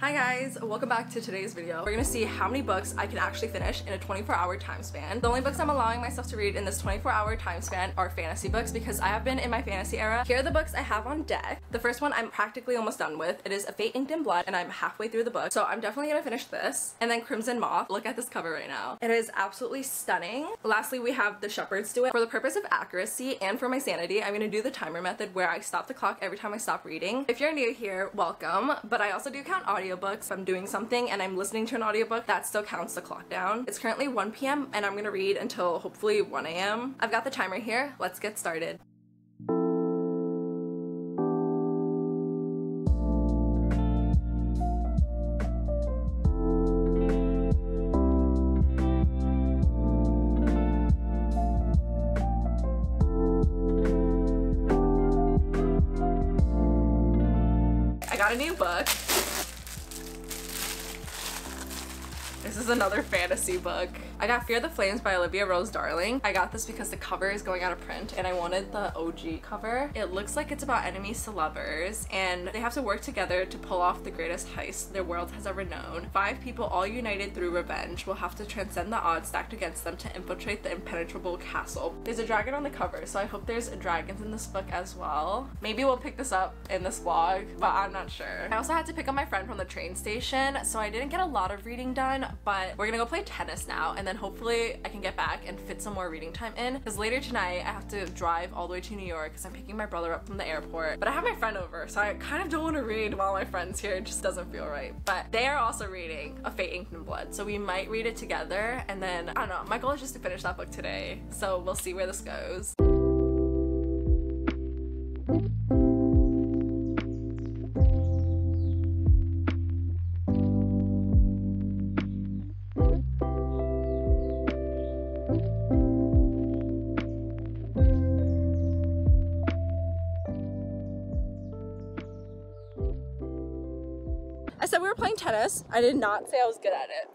Hi guys, welcome back to today's video. We're gonna see how many books I can actually finish in a 24-hour time span. The only books I'm allowing myself to read in this 24-hour time span are fantasy books because I have been in my fantasy era. Here are the books I have on deck. The first one I'm practically almost done with. It is A Fate Inked in Blood and I'm halfway through the book, so I'm definitely gonna finish this. And then Crimson Moth. Look at this cover right now. It is absolutely stunning. Lastly, we have the Shepherd's Duet. For the purpose of accuracy and for my sanity, I'm gonna do the timer method where I stop the clock every time I stop reading. If you're new here, welcome, but I also do count audiobooks. If I'm doing something and I'm listening to an audiobook, that still counts the clock down. It's currently 1 p.m. and I'm gonna read until hopefully 1 a.m. I've got the timer here. Let's get started. I got a new book. This is another fantasy book. I got Fear of the Flames by Olivia Rose Darling. I got this because the cover is going out of print and I wanted the OG cover. It looks like it's about enemies to lovers and they have to work together to pull off the greatest heist their world has ever known. 5 people all united through revenge will have to transcend the odds stacked against them to infiltrate the impenetrable castle. There's a dragon on the cover, so I hope there's dragons in this book as well. Maybe we'll pick this up in this vlog, but I'm not sure. I also had to pick up my friend from the train station, so I didn't get a lot of reading done, but we're gonna go play tennis now and then hopefully I can get back and fit some more reading time in, because later tonight I have to drive all the way to New York because I'm picking my brother up from the airport. But I have my friend over, so I kind of don't want to read while my friend's here. It just doesn't feel right. But they are also reading A Fate Inked in Blood, so we might read it together, and then I don't know, my goal is just to finish that book today, so we'll see where this goes. I said we were playing tennis. I did not say I was good at it.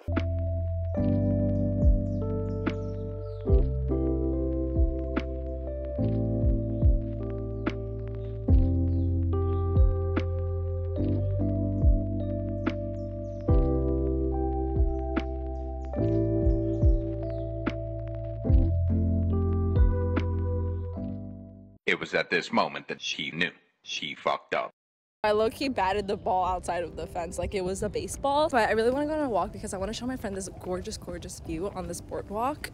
It was at this moment that she knew she fucked up. I low-key batted the ball outside of the fence like it was a baseball. But I really want to go on a walk because I want to show my friend this gorgeous, gorgeous view on this boardwalk.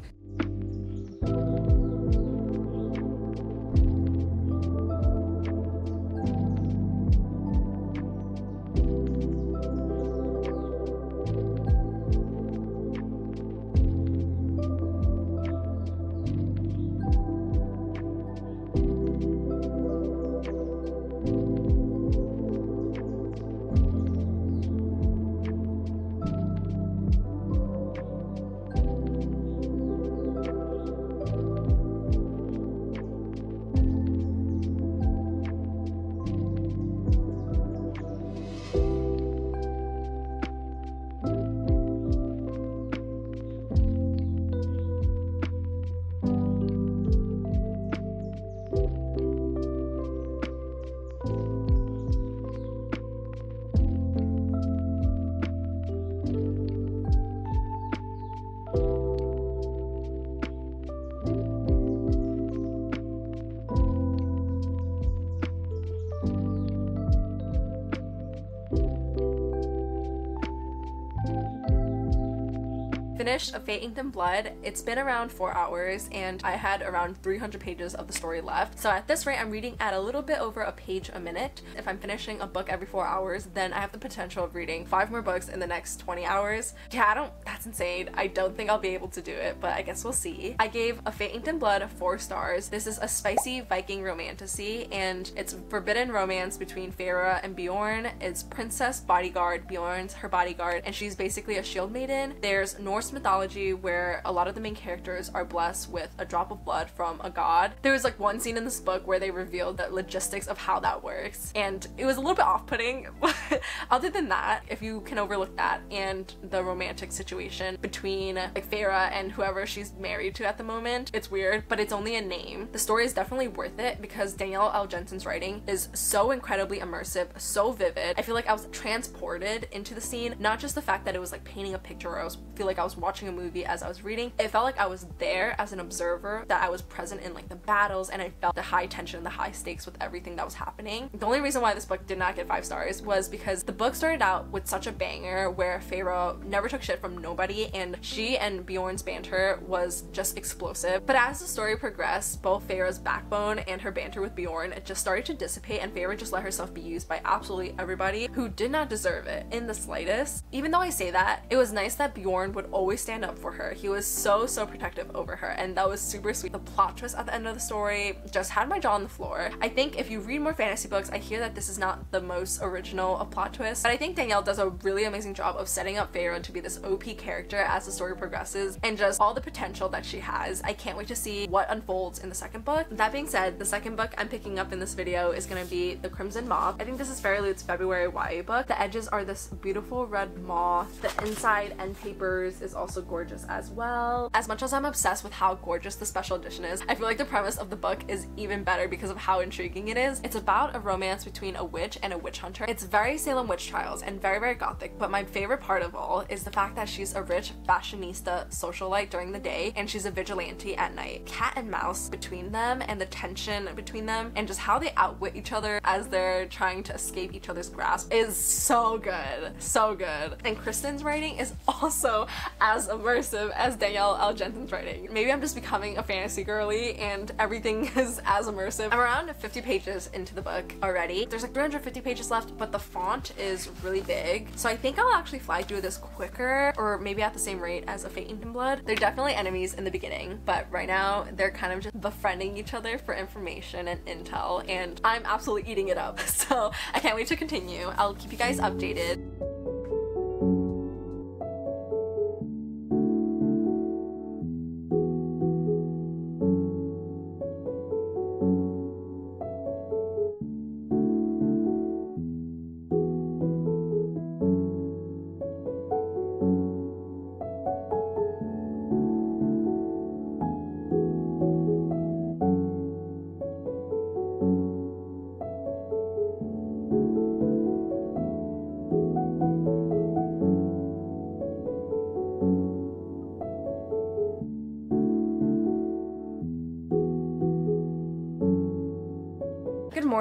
Finished A Fate Inked in Blood. It's been around 4 hours and I had around 300 pages of the story left. So at this rate, I'm reading at a little bit over a page a minute. If I'm finishing a book every 4 hours, then I have the potential of reading 5 more books in the next 20 hours. Yeah, that's insane. I don't think I'll be able to do it, but I guess we'll see. I gave A Fate Inked in Blood 4 stars. This is a spicy Viking romantasy and it's forbidden romance between Feyre and Bjorn. It's princess bodyguard, Bjorn's her bodyguard, and she's basically a shield maiden. There's Norse Norse mythology where a lot of the main characters are blessed with a drop of blood from a god. There was like one scene in this book where they revealed the logistics of how that works, and it was a little bit off-putting. Other than that, if you can overlook that and the romantic situation between like Feyre and whoever she's married to at the moment, it's weird, but it's only a name. The story is definitely worth it because Danielle L. Jensen's writing is so incredibly immersive, so vivid. I feel like I was transported into the scene, not just the fact that it was like painting a picture or I feel like I was watching a movie as I was reading. It felt like I was there as an observer, that I was present in like the battles, and I felt the high tension, the high stakes with everything that was happening. The only reason why this book did not get 5 stars was because the book started out with such a banger where Feyre never took shit from nobody, and she and Bjorn's banter was just explosive. But as the story progressed, both Feyre's backbone and her banter with Bjorn just started to dissipate, and Feyre just let herself be used by absolutely everybody who did not deserve it in the slightest. Even though I say that, it was nice that Bjorn would always stand up for her. He was so protective over her, and that was super sweet. The plot twist at the end of the story just had my jaw on the floor. I think if you read more fantasy books, I hear that this is not the most original of plot twists, but I think Danielle does a really amazing job of setting up Feyre to be this OP character as the story progresses, and just all the potential that she has. I can't wait to see what unfolds in the second book. That being said, the second book I'm picking up in this video is going to be The Crimson Moth. I think this is Fairyloot's February YA book. The edges are this beautiful red moth. The inside end papers is also gorgeous as well. As much as I'm obsessed with how gorgeous the special edition is, I feel like the premise of the book is even better because of how intriguing it is. It's about a romance between a witch and a witch hunter. It's very Salem witch trials and very gothic, but my favorite part of all is the fact that she's a rich fashionista socialite during the day, and she's a vigilante at night. Cat and mouse between them, and the tension between them, and just how they outwit each other as they're trying to escape each other's grasp is so good. So good. And Kristen's writing is also as immersive as Danielle L. Jensen's writing. Maybe I'm just becoming a fantasy girly and everything is as immersive. I'm around 50 pages into the book already. There's like 350 pages left, but the font is really big, so I think I'll actually fly through this quicker, or maybe at the same rate as A Fate Inked in Blood. They're definitely enemies in the beginning, but right now they're kind of just befriending each other for information and intel, and I'm absolutely eating it up, so I can't wait to continue. I'll keep you guys updated.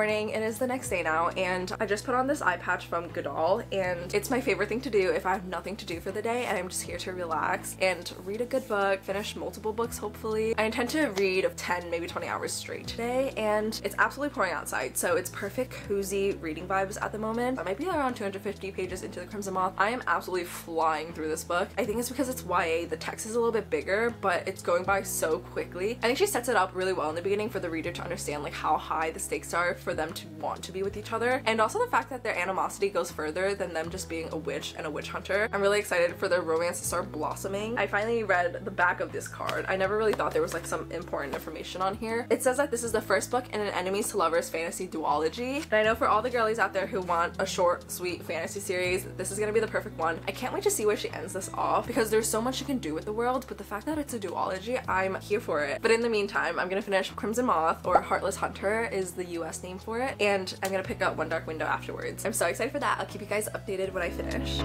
Morning. It is the next day now, and I just put on this eye patch from Godall, and it's my favorite thing to do if I have nothing to do for the day and I'm just here to relax and read a good book, finish multiple books hopefully. I intend to read 10, maybe 20 hours straight today, and it's absolutely pouring outside, so it's perfect cozy reading vibes at the moment. I might be around 250 pages into The Crimson Moth. I am absolutely flying through this book. I think it's because it's YA, the text is a little bit bigger, but it's going by so quickly. I think she sets it up really well in the beginning for the reader to understand like how high the stakes are for them to want to be with each other, and also the fact that their animosity goes further than them just being a witch and a witch hunter. I'm really excited for their romance to start blossoming. I finally read the back of this card. I never really thought there was like some important information on here. It says that this is the first book in an enemies to lovers fantasy duology, and I know for all the girlies out there who want a short, sweet fantasy series, this is gonna be the perfect one. I can't wait to see where she ends this off because there's so much you can do with the world, but the fact that it's a duology, I'm here for it. But in the meantime, I'm gonna finish Crimson Moth, or Heartless Hunter is the US name for it, and I'm gonna pick up One Dark Window afterwards. I'm so excited for that. I'll keep you guys updated when I finish.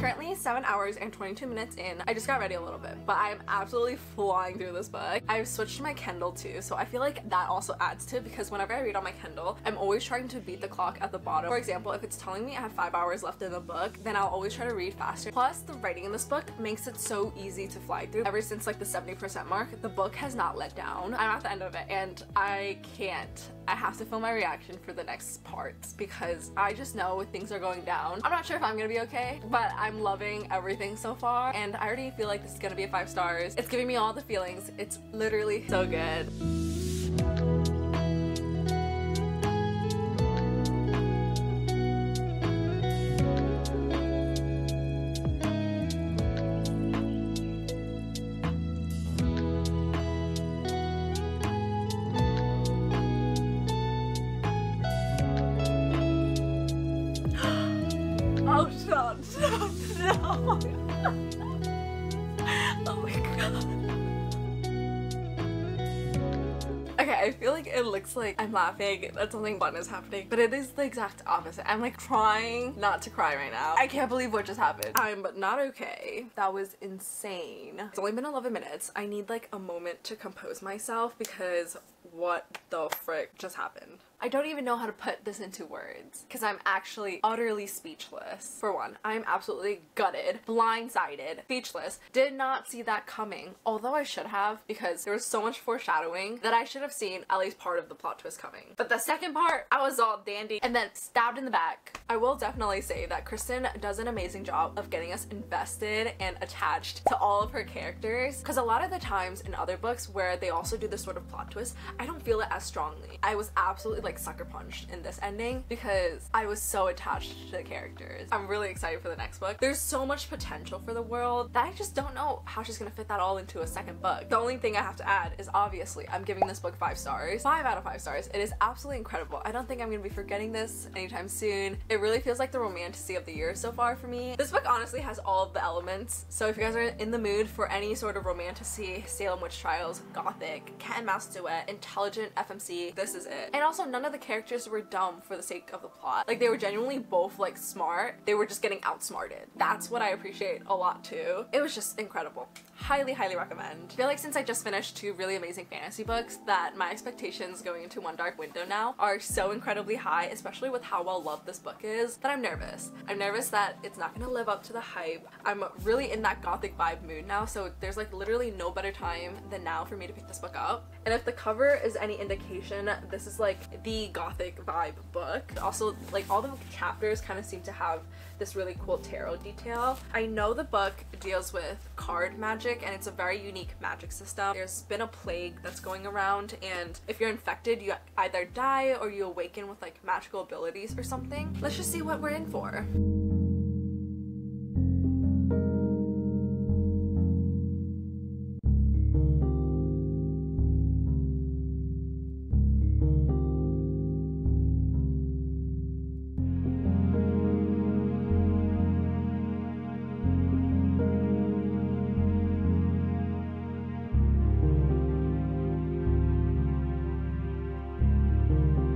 Currently 7 hours and 22 minutes in. I just got ready a little bit, but I'm absolutely flying through this book. I've switched to my Kindle too, so I feel like that also adds to it because whenever I read on my Kindle, I'm always trying to beat the clock at the bottom. For example, if it's telling me I have 5 hours left in the book, then I'll always try to read faster. Plus, the writing in this book makes it so easy to fly through. Ever since like the 70% mark, the book has not let down. I'm at the end of it and I can't. I have to film my reaction for the next parts because I just know things are going down. I'm not sure if I'm gonna be okay, but I'm loving everything so far, and I already feel like this is gonna be a 5 stars. It's giving me all the feelings. It's literally so good. I feel like it looks like I'm laughing that something fun is happening, but it is the exact opposite. I'm like trying not to cry right now. I can't believe what just happened. I'm not okay. That was insane. It's only been 11 minutes. I need like a moment to compose myself because what the frick just happened? I don't even know how to put this into words because I'm actually utterly speechless. For one, I'm absolutely gutted, blindsided, speechless. Did not see that coming, although I should have, because there was so much foreshadowing that I should have seen at least part of the plot twist coming. But the second part, I was all dandy and then stabbed in the back. I will definitely say that Kristen does an amazing job of getting us invested and attached to all of her characters, because a lot of the times in other books where they also do this sort of plot twist, I don't feel it as strongly. I was absolutely like sucker punched in this ending because I was so attached to the characters. I'm really excited for the next book. There's so much potential for the world that I just don't know how she's gonna fit that all into a second book. The only thing I have to add is obviously I'm giving this book 5 stars. 5 out of 5 stars. It is absolutely incredible. I don't think I'm gonna be forgetting this anytime soon. It really feels like the romantasy of the year so far for me. This book honestly has all of the elements, so if you guys are in the mood for any sort of romantasy, Salem Witch Trials, Gothic, Cat and Mouse Duet, intelligent FMC, this is it. And also none of the characters were dumb for the sake of the plot. Like, they were genuinely both like smart. They were just getting outsmarted. That's what I appreciate a lot too. It was just incredible. Highly, highly recommend. I feel like since I just finished 2 really amazing fantasy books that my expectations going into One Dark Window now are so incredibly high, especially with how well loved this book is, that I'm nervous. I'm nervous that it's not gonna live up to the hype. I'm really in that gothic vibe mood now, so there's like literally no better time than now for me to pick this book up. And if the cover is any indication, this is like the gothic vibe book. Also, like, all the chapters kind of seem to have this really cool tarot detail. I know the book deals with card magic and it's a very unique magic system. There's been a plague that's going around, and if you're infected you either die or you awaken with like magical abilities or something. Let's just see what we're in for.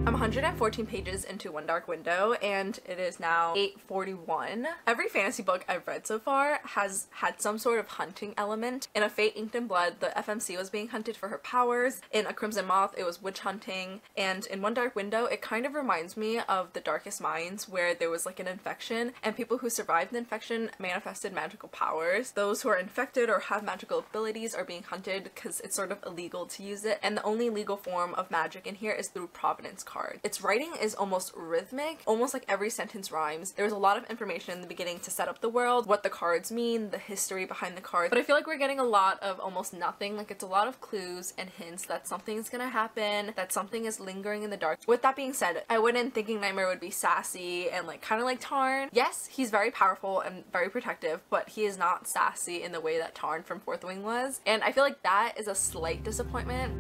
I'm 114 pages into One Dark Window, and it is now 8:41. Every fantasy book I've read so far has had some sort of hunting element. In A Fate Inked in Blood, the FMC was being hunted for her powers. In A Crimson Moth, it was witch hunting. And in One Dark Window, it kind of reminds me of The Darkest Minds, where there was like an infection, and people who survived the infection manifested magical powers. Those who are infected or have magical abilities are being hunted because it's sort of illegal to use it, and the only legal form of magic in here is through providence cards. Its writing is almost rhythmic, almost like every sentence rhymes. There was a lot of information in the beginning to set up the world, what the cards mean, the history behind the cards, but I feel like we're getting a lot of almost nothing. Like, it's a lot of clues and hints that something's gonna happen, that something is lingering in the dark. With that being said, I went in thinking Nightmare would be sassy and like kind of like Tarn. Yes, he's very powerful and very protective, but he is not sassy in the way that Tarn from Fourth Wing was, and I feel like that is a slight disappointment.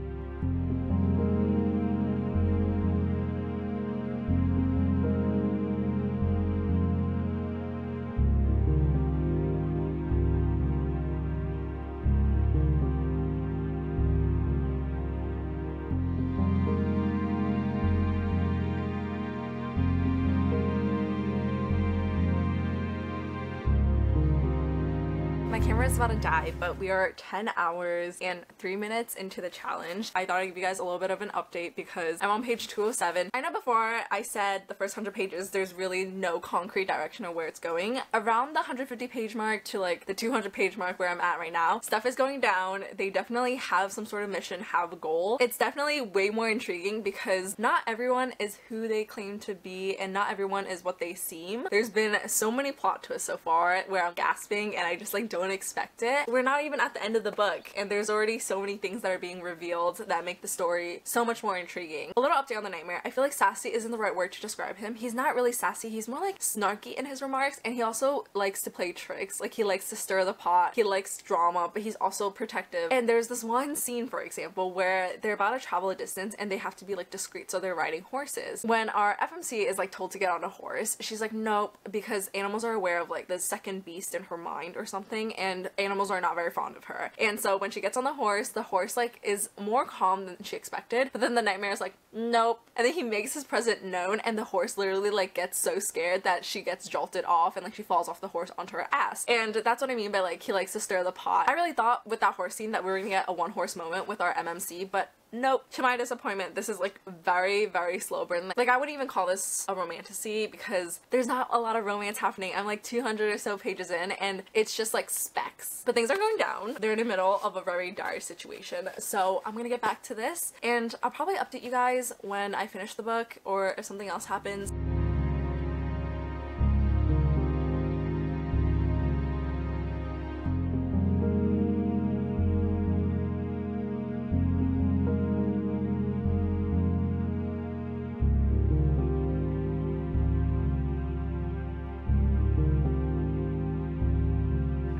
My camera is about to die, but we are 10 hours and 3 minutes into the challenge. I thought I'd give you guys a little bit of an update because I'm on page 207. I know before I said the first 100 pages there's really no concrete direction of where it's going. Around the 150 page mark to like the 200 page mark where I'm at right now, stuff is going down. They definitely have some sort of mission, have a goal. It's definitely way more intriguing because not everyone is who they claim to be and not everyone is what they seem. There's been so many plot twists so far where I'm gasping and I just like don't expect it. We're not even at the end of the book and there's already so many things that are being revealed that make the story so much more intriguing. A little update on the nightmare. I feel like sassy isn't the right word to describe him. He's not really sassy, he's more like snarky in his remarks, and he also likes to play tricks. Like he likes to stir the pot, he likes drama, but he's also protective. And there's this one scene, for example, where they're about to travel a distance and they have to be like discreet, so they're riding horses. When our FMC is like told to get on a horse, she's like nope, because animals are aware of like the second beast in her mind or something, and animals are not very fond of her. And so when she gets on the horse like is more calm than she expected, but then the nightmare is like nope, and then he makes his presence known and the horse literally like gets so scared that she gets jolted off and like she falls off the horse onto her ass. And that's what I mean by like he likes to stir the pot. I really thought with that horse scene that we were gonna get a one horse moment with our MMC, but nope. To my disappointment, this is like very, very slow burn. Like I wouldn't even call this a romantasy because there's not a lot of romance happening. I'm like 200 or so pages in and it's just like specks. But things are going down. They're in the middle of a very dire situation. So I'm gonna get back to this and I'll probably update you guys when I finish the book or if something else happens.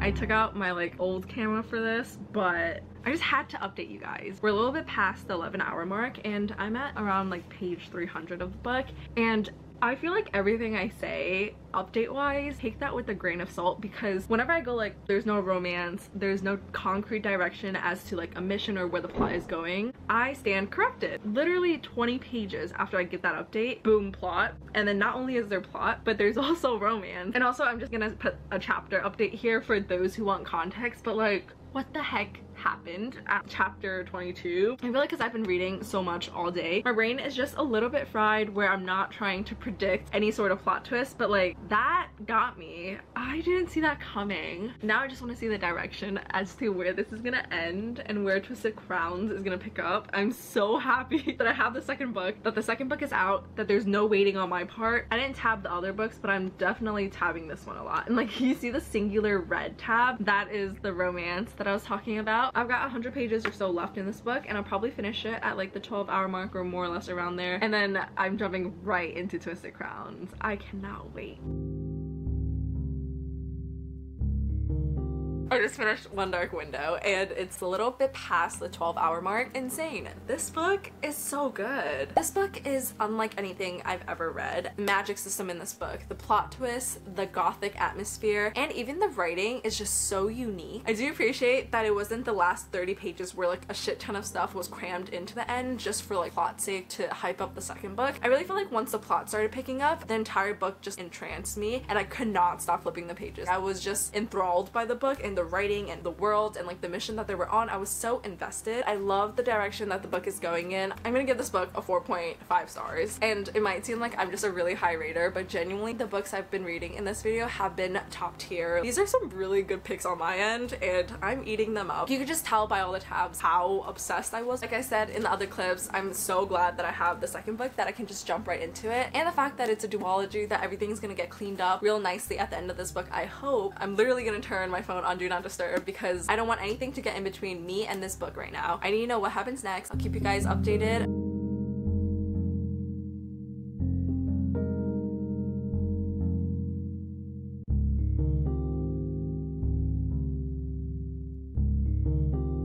I took out my like old camera for this, but I just had to update you guys. We're a little bit past the 11-hour mark and I'm at around like page 300 of the book, and I feel like everything I say update wise, take that with a grain of salt, because whenever I go like there's no romance, there's no concrete direction as to like a mission or where the plot is going, I stand corrected. Literally 20 pages after I get that update, boom, plot. And then not only is there plot, but there's also romance. And also I'm just gonna put a chapter update here for those who want context, but like what the heck happened at chapter 22? I feel like because I've been reading so much all day, my brain is just a little bit fried where I'm not trying to predict any sort of plot twist, but like that got me. I didn't see that coming. Now I just want to see the direction as to where this is gonna end and where Twisted Crowns is gonna pick up. I'm so happy that I have the second book, that the second book is out, that there's no waiting on my part. I didn't tab the other books, but I'm definitely tabbing this one a lot. And like you see the singular red tab, that is the romance that I was talking about. I've got 100 pages or so left in this book and I'll probably finish it at like the 12-hour mark or more or less around there. And then I'm jumping right into Twisted Crowns. I cannot wait. I just finished One Dark Window and it's a little bit past the 12-hour mark. Insane. This book is so good. This book is unlike anything I've ever read. The magic system in this book, the plot twist, the gothic atmosphere, and even the writing is just so unique. I do appreciate that it wasn't the last 30 pages where like a shit ton of stuff was crammed into the end just for like plot's sake to hype up the second book. I really feel like once the plot started picking up, the entire book just entranced me and I could not stop flipping the pages. I was just enthralled by the book and the writing and the world and like the mission that they were on. I was so invested. I love the direction that the book is going in. I'm gonna give this book a 4.5 stars. And it might seem like I'm just a really high rater, but genuinely the books I've been reading in this video have been top tier. These are some really good picks on my end and I'm eating them up. You could just tell by all the tabs how obsessed I was. Like I said in the other clips, I'm so glad that I have the second book that I can just jump right into it. And the fact that it's a duology, that everything's gonna get cleaned up real nicely at the end of this book, I hope. I'm literally gonna turn my phone on Do Not Disturb because I don't want anything to get in between me and this book right now. I need to know what happens next. I'll keep you guys updated.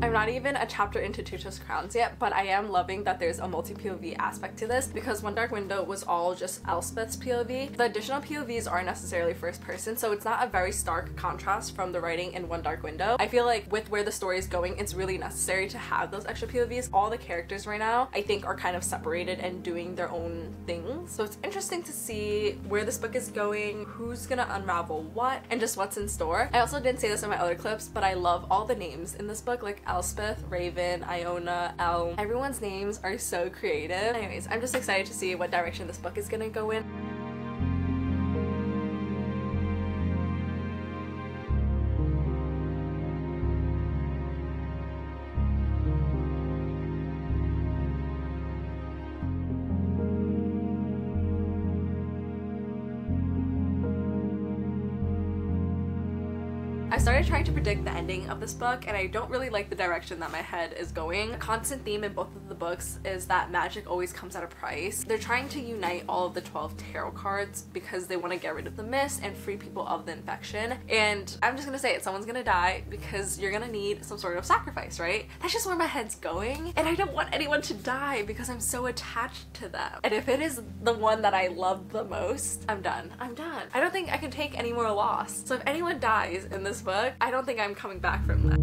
I I'm not even a chapter into Two Twisted Crowns yet, but I am loving that there's a multi-POV aspect to this, because One Dark Window was all just Elspeth's POV. The additional POVs aren't necessarily first person, so it's not a very stark contrast from the writing in One Dark Window. I feel like with where the story is going, it's really necessary to have those extra POVs. All the characters right now, I think, are kind of separated and doing their own thing. So it's interesting to see where this book is going, who's gonna unravel what, and just what's in store. I also didn't say this in my other clips, but I love all the names in this book, like Elspeth, Raven, Iona, Elm. Everyone's names are so creative. Anyways, I'm just excited to see what direction this book is gonna go in. I started trying to predict the ending of this book, and I don't really like the direction that my head is going. A constant theme in both of the books is that magic always comes at a price. They're trying to unite all of the 12 tarot cards because they want to get rid of the mist and free people of the infection. And I'm just gonna say it, someone's gonna die because you're gonna need some sort of sacrifice, right? That's just where my head's going, and I don't want anyone to die because I'm so attached to them. And if it is the one that I love the most, I'm done. I'm done. I don't think I can take any more loss. So if anyone dies in this book, I don't think I'm coming back from that.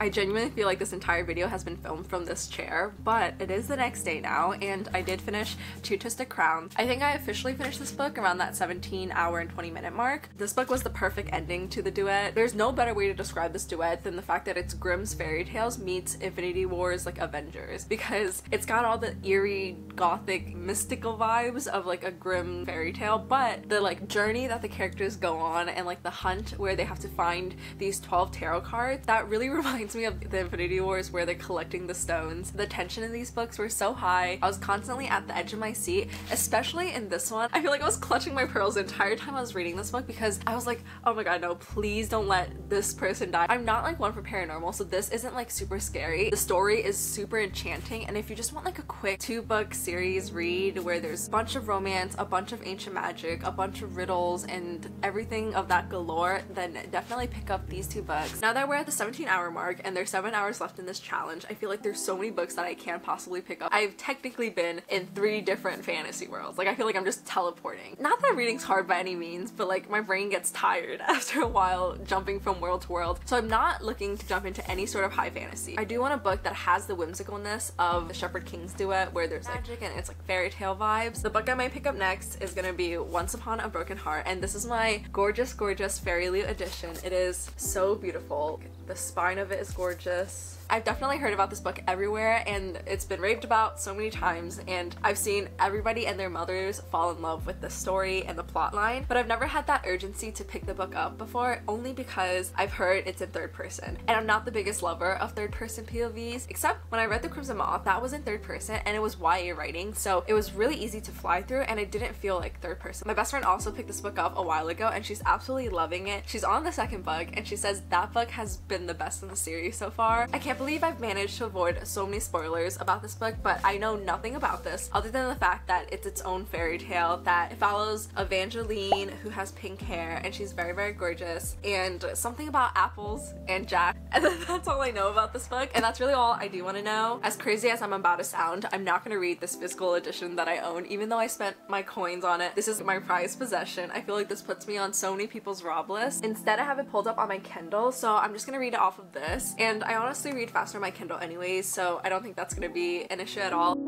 I genuinely feel like this entire video has been filmed from this chair, but it is the next day now, and I did finish Two Twisted Crowns. I think I officially finished this book around that 17-hour and 20-minute mark. This book was the perfect ending to the duet. There's no better way to describe this duet than the fact that it's Grimm's Fairy Tales meets Infinity War's like Avengers, because it's got all the eerie, gothic, mystical vibes of like a Grimm fairy tale, but the like journey that the characters go on and like the hunt where they have to find these 12 tarot cards, that really reminds me of the Infinity Wars where they're collecting the stones. The tension in these books were so high. I was constantly at the edge of my seat, especially in this one. I feel like I was clutching my pearls the entire time I was reading this book because I was like, oh my god, no, please don't let this person die. I'm not like one for paranormal, so this isn't like super scary. The story is super enchanting, and if you just want like a quick 2-book series read where there's a bunch of romance, a bunch of ancient magic, a bunch of riddles, and everything of that galore, then definitely pick up these 2 books. Now that we're at the 17-hour mark, and there's 7 hours left in this challenge, I feel like there's so many books that I can possibly pick up. I've technically been in 3 different fantasy worlds. Like, I feel like I'm just teleporting. Not that reading's hard by any means, but like my brain gets tired after a while jumping from world to world. So I'm not looking to jump into any sort of high fantasy. I do want a book that has the whimsicalness of the Shepherd King's Duet where there's magic and it's like fairy tale vibes. The book I might pick up next is gonna be Once Upon a Broken Heart, and this is my gorgeous, gorgeous Fairyloot edition. It is so beautiful. The spine of it is gorgeous. I've definitely heard about this book everywhere, and it's been raved about so many times, and I've seen everybody and their mothers fall in love with the story and the plot line, but I've never had that urgency to pick the book up before, only because I've heard it's in third person, and I'm not the biggest lover of third person POVs, except when I read The Crimson Moth, that was in third person and it was YA writing, so it was really easy to fly through and it didn't feel like third person. My best friend also picked this book up a while ago and she's absolutely loving it. She's on the 2nd book and she says that book has been the best in the series so far. I can't believe I've managed to avoid so many spoilers about this book, but I know nothing about this other than the fact that it's its own fairy tale, that it follows Evangeline, who has pink hair and she's very, very gorgeous, and something about apples and Jack, and that's all I know about this book, and that's really all I do want to know. As crazy as I'm about to sound, I'm not going to read this physical edition that I own, even though I spent my coins on it. This is my prized possession. I feel like this puts me on so many people's rob list. Instead, I have it pulled up on my Kindle, so I'm just going to read it off of this, and I honestly read faster on my Kindle anyways, so I don't think that's gonna be an issue at all.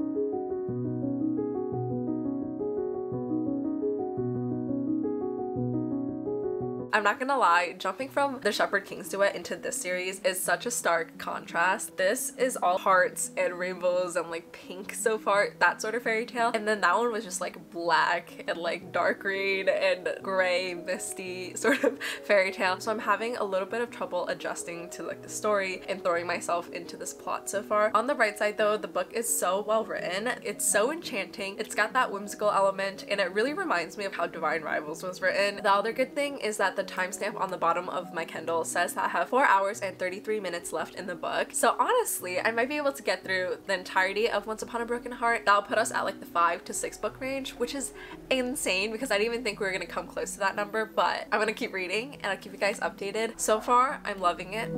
I'm not gonna lie, jumping from the Shepherd King's Duet into this series is such a stark contrast. This is all hearts and rainbows and like pink so far, that sort of fairy tale. And then that one was just like black and like dark green and gray, misty sort of fairy tale. So I'm having a little bit of trouble adjusting to like the story and throwing myself into this plot so far. On the bright side though, the book is so well written. It's so enchanting. It's got that whimsical element, and it really reminds me of how Divine Rivals was written. The other good thing is that the timestamp on the bottom of my Kindle says that I have 4 hours and 33 minutes left in the book. So honestly, I might be able to get through the entirety of Once Upon a Broken Heart. That'll put us at like the 5 to 6 book range, which which is insane because I didn't even think we were gonna come close to that number, but I'm gonna keep reading and I'll keep you guys updated. So far, I'm loving it.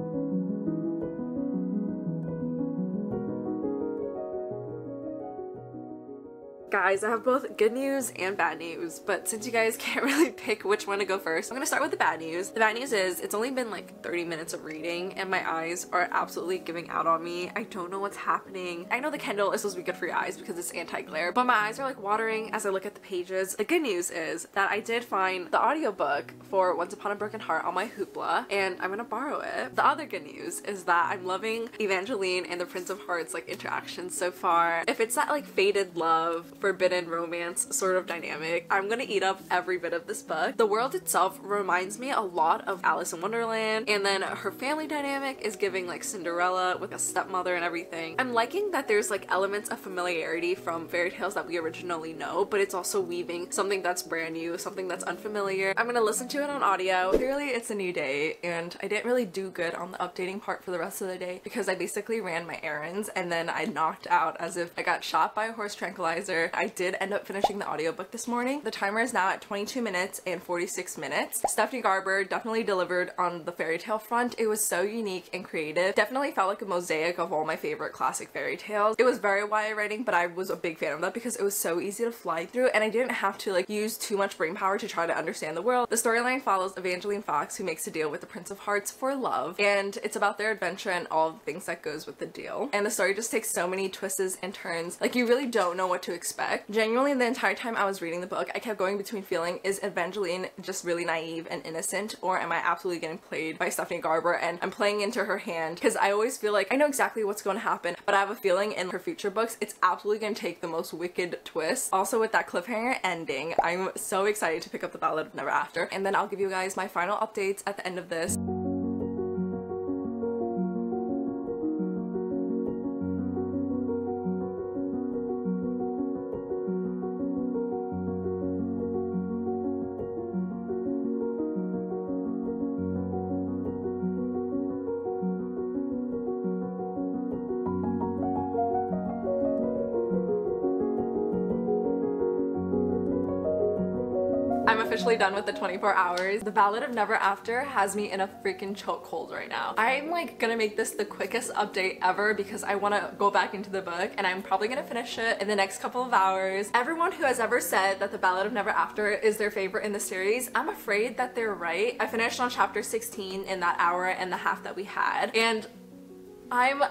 Guys, I have both good news and bad news, but since you guys can't really pick which one to go first, I'm gonna start with the bad news. The bad news is it's only been like 30 minutes of reading and my eyes are absolutely giving out on me. I don't know what's happening. I know the Kindle is supposed to be good for your eyes because it's anti-glare, but my eyes are like watering as I look at the pages. The good news is that I did find the audiobook for Once Upon a Broken Heart on my Hoopla, and I'm gonna borrow it. The other good news is that I'm loving Evangeline and the Prince of Hearts like interactions so far. If it's that like fated love, forbidden romance sort of dynamic, I'm gonna eat up every bit of this book. The world itself reminds me a lot of Alice in Wonderland, and then her family dynamic is giving like Cinderella with a stepmother and everything. I'm liking that there's like elements of familiarity from fairy tales that we originally know, but it's also weaving something that's brand new, something that's unfamiliar. I'm gonna listen to it on audio. Clearly it's a new day, and I didn't really do good on the updating part for the rest of the day because I basically ran my errands and then I knocked out as if I got shot by a horse tranquilizer. I did end up finishing the audiobook this morning. The timer is now at 22 minutes and 46 minutes. Stephanie Garber definitely delivered on the fairy tale front. It was so unique and creative. Definitely felt like a mosaic of all my favorite classic fairy tales. It was very YA writing, but I was a big fan of that because it was so easy to fly through and I didn't have to like use too much brain power to try to understand the world. The storyline follows Evangeline Fox, who makes a deal with the Prince of Hearts for love, and it's about their adventure and all the things that goes with the deal. And the story just takes so many twists and turns. Like, you really don't know what to expect. Genuinely, the entire time I was reading the book, I kept going between feeling, is Evangeline just really naive and innocent, or am I absolutely getting played by Stephanie Garber and I'm playing into her hand? Because I always feel like I know exactly what's going to happen, but I have a feeling in her future books it's absolutely going to take the most wicked twist. Also, with that cliffhanger ending, I'm so excited to pick up the Ballad of Never After, and then I'll give you guys my final updates at the end of this. I'm officially done with the 24 hours. The Ballad of Never After has me in a freaking chokehold right now. I'm like gonna make this the quickest update ever because I wanna go back into the book and I'm probably gonna finish it in the next couple of hours. Everyone who has ever said that the Ballad of Never After is their favorite in the series, I'm afraid that they're right. I finished on chapter 16 in that hour and a half that we had, and I'm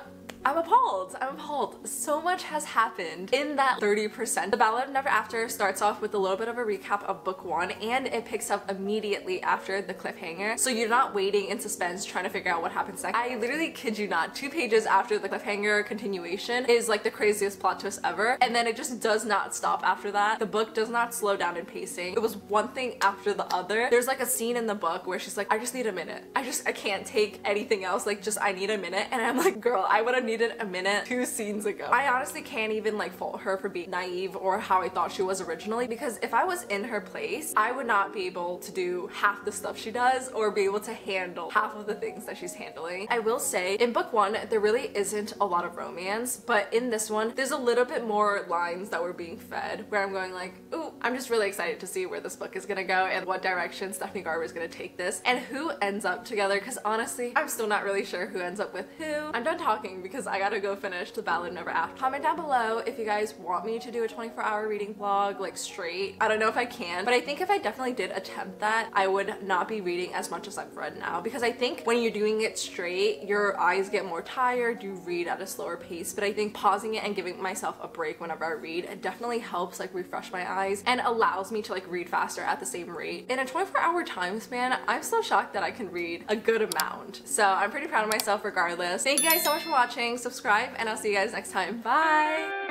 appalled. I'm appalled. So much has happened in that 30%. The Ballad of Never After starts off with a little bit of a recap of book one, and it picks up immediately after the cliffhanger. So you're not waiting in suspense trying to figure out what happens next. I literally kid you not, 2 pages after the cliffhanger continuation is like the craziest plot twist ever, and then it just does not stop after that. The book does not slow down in pacing. It was one thing after the other. There's like a scene in the book where she's like, I just need a minute. I can't take anything else. Like, just I need a minute. And I'm like, girl, I would have needed a minute 2 scenes ago. I honestly can't even like fault her for being naive or how I thought she was originally, because if I was in her place, I would not be able to do half the stuff she does or be able to handle half of the things that she's handling. I will say in book one, there really isn't a lot of romance, but in this one, there's a little bit more lines that were being fed where I'm going like, ooh, I'm just really excited to see where this book is gonna go and what direction Stephanie Garber is gonna take this and who ends up together, because honestly, I'm still not really sure who ends up with who. I'm done talking because I gotta go finish the Ballad Never After. Comment down below if you guys want me to do a 24-hour reading vlog, like straight. I don't know if I can, but I think if I definitely did attempt that, I would not be reading as much as I've read now, because I think when you're doing it straight, your eyes get more tired, you read at a slower pace, but I think pausing it and giving myself a break whenever I read, it definitely helps like refresh my eyes and allows me to like read faster at the same rate. In a 24-hour time span, I'm still shocked that I can read a good amount. So I'm pretty proud of myself regardless. Thank you guys so much for watching. Subscribe, and I'll see you guys next time. Bye!